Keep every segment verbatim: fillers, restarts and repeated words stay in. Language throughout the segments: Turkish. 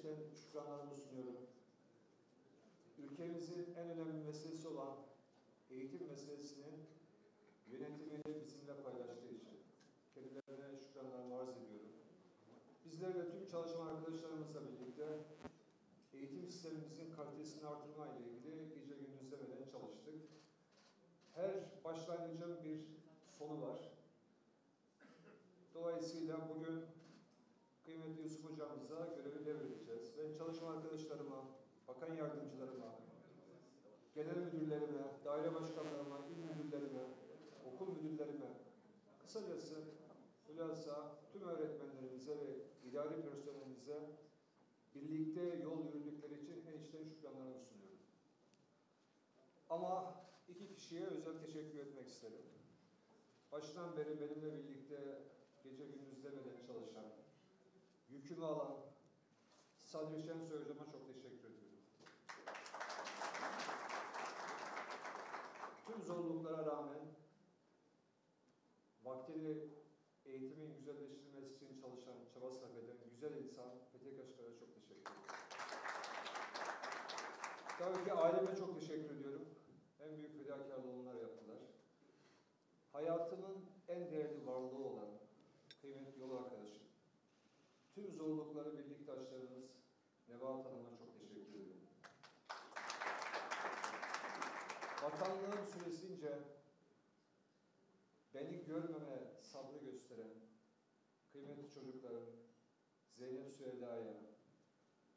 içten şükranlarımı sunuyorum. Ülkemizin en önemli meselesi olan eğitim meselesinin yönetimiyle bizimle paylaştığı için kendilerine şükranlarımı arz ediyorum. Bizler ve tüm çalışan arkadaşlarımızla birlikte eğitim sistemimizin kalitesini artırma ile ilgili gece gündüz demeden çalıştık. Her başlangıcın bir sonu var. Dolayısıyla bugün kıymetli Yusuf Hocamıza görevi devredeceğiz. Ben çalışma arkadaşlarıma, bakan yardımcılarıma, genel müdürlerime, daire başkanlarıma, il müdürlerime, okul müdürlerime, kısacası bilhassa tüm öğretmenlerimize ve idari personelimize birlikte yol yürüdükleri için en içten şükranlarımı sunuyorum. Ama iki kişiye özel teşekkür etmek isterim. Baştan beri benimle birlikte gece gündüz demeden çalışan, yükümü alan Sadri Şensoy Hocama çok teşekkür ediyorum. Tüm zorluklara rağmen vaktini eğitimin güzelleştirilmesi için çalışan, çaba sarf eden güzel insan Petek Aşkar'a çok teşekkür ediyorum. Tabii ki aileme çok teşekkür ediyorum. En büyük fedakarlığı onlar yaptılar. Hayatımın en değerli varlığı olan kıymetli yol arkadaşım, tüm zorlukları birliktaşlarımız Nebahat Hanım'a çok teşekkür ediyorum. Bakanlığım süresince beni görmeme sabrı gösteren kıymetli çocuklarım Zeynep Süheyla'ya,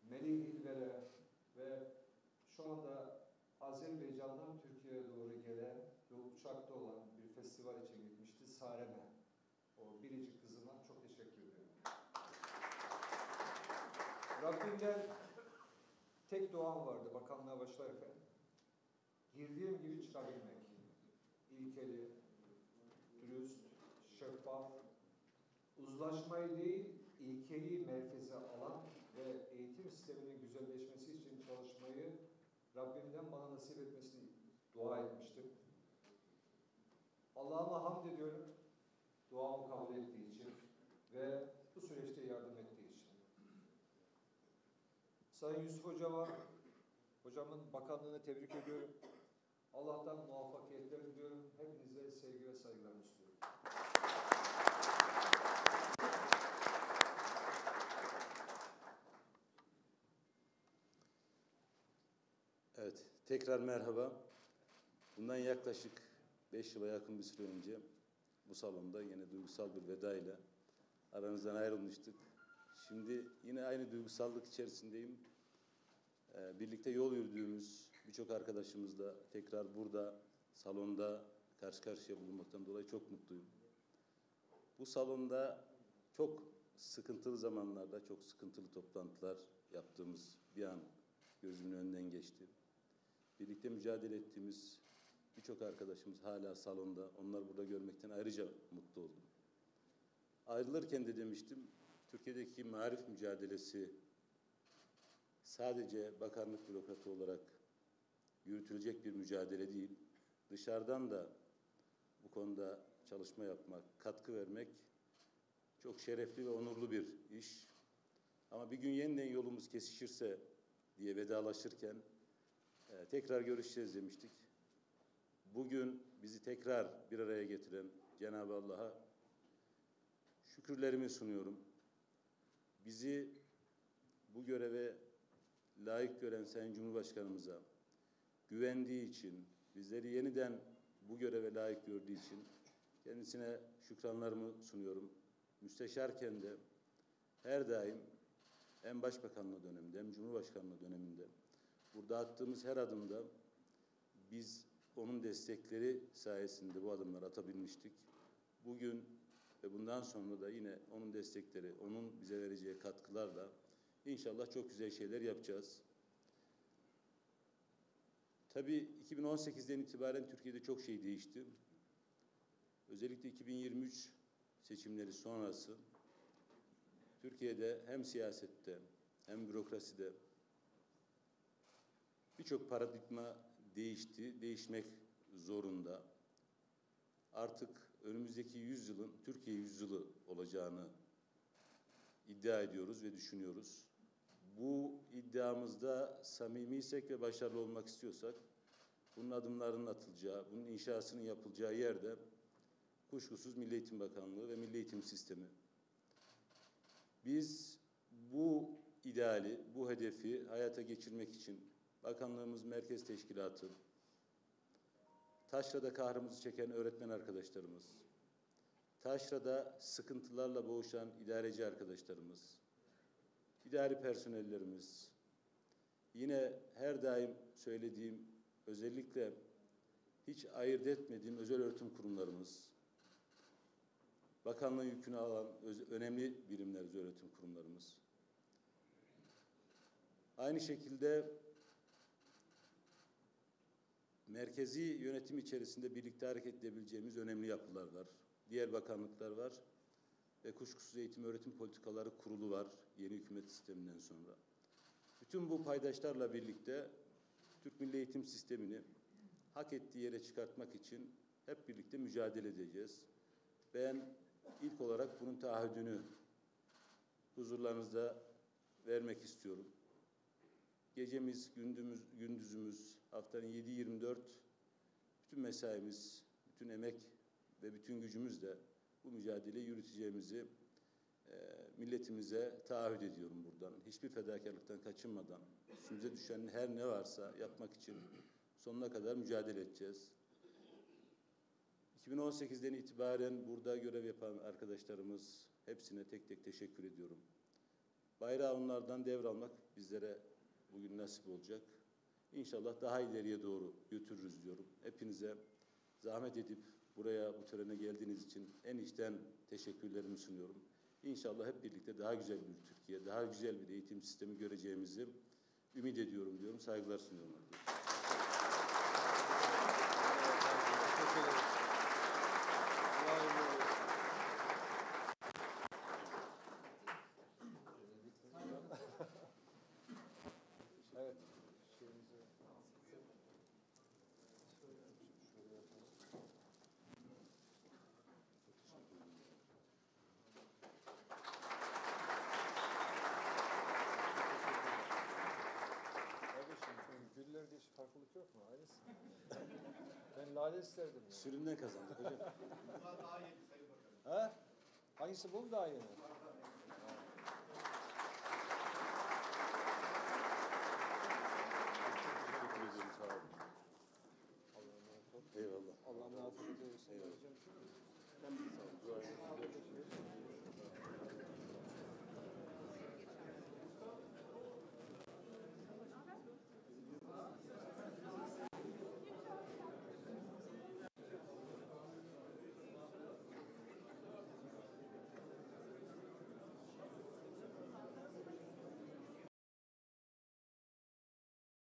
Melih İlver'e ve şu anda Azerbaycan'dan Türkiye'ye doğru gelen ve uçakta olan bir festival için gitmişti. Sarem'e, o biricik kızıma çok teşekkür ediyorum. Rabbimden tek duam vardı bakanlığa başlarken. Girdiğim gibi çıkabilmek. İlkeli, dürüst, şeffaf, uzlaşmayı değil, ilkeliği merkeze alan ve eğitim sisteminin güzelleşmesi için çalışmayı Rabbimden bana nasip etmesini dua etmiştim. Allah'ıma hamd ediyorum, duamı kabul ettiği için ve bu süreçte yardım ettiği için. Sayın Yusuf Hocama, hocamın bakanlığını tebrik ediyorum. Allah'tan muvaffakiyetler diliyorum. Hepinize sevgi ve saygılarımı istiyorum. Evet, tekrar merhaba. Bundan yaklaşık beş yıla yakın bir süre önce bu salonda yine duygusal bir vedayla aranızdan ayrılmıştık. Şimdi yine aynı duygusallık içerisindeyim. Ee, birlikte yol yürüdüğümüz birçok arkadaşımızla tekrar burada, salonda karşı karşıya bulunmaktan dolayı çok mutluyum. Bu salonda çok sıkıntılı zamanlarda, çok sıkıntılı toplantılar yaptığımız bir an gözümün önünden geçti. Birlikte mücadele ettiğimiz birçok arkadaşımız hala salonda. Onları burada görmekten ayrıca mutlu oldum. Ayrılırken de demiştim, Türkiye'deki marif mücadelesi sadece bakanlık bürokratı olarak yürütülecek bir mücadele değil. Dışarıdan da bu konuda çalışma yapmak, katkı vermek çok şerefli ve onurlu bir iş. Ama bir gün yeniden yolumuz kesişirse diye vedalaşırken e, tekrar görüşeceğiz demiştik. Bugün bizi tekrar bir araya getiren Cenab-ı Allah'a şükürlerimi sunuyorum. Bizi bu göreve layık gören Sayın Cumhurbaşkanımıza güvendiği için, bizleri yeniden bu göreve layık gördüğü için kendisine şükranlarımı sunuyorum. Müsteşarken de her daim hem Başbakanlığı döneminde hem Cumhurbaşkanlığı döneminde burada attığımız her adımda biz onun destekleri sayesinde bu adımları atabilmiştik. Bugün ve bundan sonra da yine onun destekleri, onun bize vereceği katkılarla inşallah çok güzel şeyler yapacağız. Tabii iki bin on sekizden itibaren Türkiye'de çok şey değişti. Özellikle iki bin yirmi üç seçimleri sonrası Türkiye'de hem siyasette hem bürokraside birçok paradigma değişti, değişmek zorunda. Artık önümüzdeki yüzyılın Türkiye yüzyılı olacağını iddia ediyoruz ve düşünüyoruz. bu iddiamızda samimiysek ve başarılı olmak istiyorsak, bunun adımlarının atılacağı, bunun inşasının yapılacağı yerde kuşkusuz Milli Eğitim Bakanlığı ve Milli Eğitim Sistemi. Biz bu ideali, bu hedefi hayata geçirmek için bakanlığımız, merkez teşkilatı, taşrada kahrımızı çeken öğretmen arkadaşlarımız, taşrada sıkıntılarla boğuşan idareci arkadaşlarımız, idari personellerimiz, yine her daim söylediğim, özellikle hiç ayırt etmediğim özel öğretim kurumlarımız, bakanlığın yükünü alan önemli birimler, özel öğretim kurumlarımız. Aynı şekilde merkezi yönetim içerisinde birlikte hareket edebileceğimiz önemli yapılar var. Diğer bakanlıklar var ve kuşkusuz Eğitim Öğretim Politikaları Kurulu var yeni hükümet sisteminden sonra. Bütün bu paydaşlarla birlikte Türk Milli Eğitim Sistemi'ni hak ettiği yere çıkartmak için hep birlikte mücadele edeceğiz. Ben ilk olarak bunun taahhüdünü huzurlarınızda vermek istiyorum. Gecemiz, gündüzümüz, gündüzümüz haftanın yedi yirmi dört, bütün mesaimiz, bütün emek ve bütün gücümüzle bu mücadeleyi yürüteceğimizi e, milletimize taahhüt ediyorum buradan. Hiçbir fedakarlıktan kaçınmadan, üstümüze düşen her ne varsa yapmak için sonuna kadar mücadele edeceğiz. iki bin on sekizden itibaren burada görev yapan arkadaşlarımız, hepsine tek tek teşekkür ediyorum. Bayrağı onlardan devralmak bizlere bugün nasip olacak. İnşallah daha ileriye doğru götürürüz diyorum. Hepinize zahmet edip buraya, bu törene geldiğiniz için en içten teşekkürlerimi sunuyorum. İnşallah hep birlikte daha güzel bir Türkiye, daha güzel bir eğitim sistemi göreceğimizi ümit ediyorum diyorum. Saygılar sunuyorum. Farklılık yok mu? Aynısı. Ben lale isterdim. Yani. Sürümden kazandık hocam. Bunlar daha yeni sayın bakalım. Ha? Hangisi bu mu daha yeni? Daha teşekkür ederim. Sağ olun. Allah'ım ne yapalım. Eyvallah. Allah'ım ne yapalım. Eyvallah. Hocam. Ben de sağ olun.